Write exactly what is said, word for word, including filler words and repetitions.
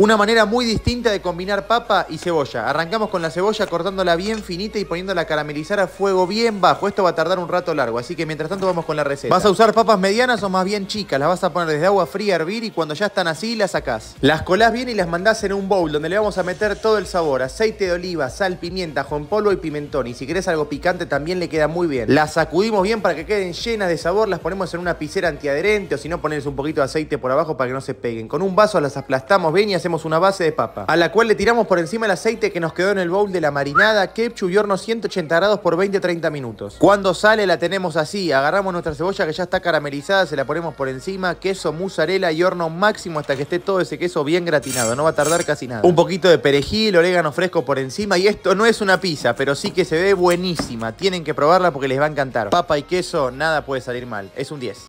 Una manera muy distinta de combinar papa y cebolla. Arrancamos con la cebolla cortándola bien finita y poniéndola a caramelizar a fuego bien bajo. Esto va a tardar un rato largo, así que mientras tanto vamos con la receta. Vas a usar papas medianas o más bien chicas. Las vas a poner desde agua fría a hervir y cuando ya están así las sacás. Las colás bien y las mandás en un bowl donde le vamos a meter todo el sabor. Aceite de oliva, sal, pimienta, ajo en polvo y pimentón. Y si querés algo picante también le queda muy bien. Las sacudimos bien para que queden llenas de sabor. Las ponemos en una picera antiadherente o si no ponés un poquito de aceite por abajo para que no se peguen. Con un vaso las aplastamos bien y hacemos una base de papa, a la cual le tiramos por encima el aceite que nos quedó en el bowl de la marinada, ketchup y horno ciento ochenta grados por veinte a treinta minutos. Cuando sale la tenemos así, agarramos nuestra cebolla que ya está caramelizada, se la ponemos por encima, queso, mozzarella y horno máximo hasta que esté todo ese queso bien gratinado, no va a tardar casi nada. Un poquito de perejil, orégano fresco por encima y esto no es una pizza, pero sí que se ve buenísima, tienen que probarla porque les va a encantar. Papa y queso, nada puede salir mal, es un diez.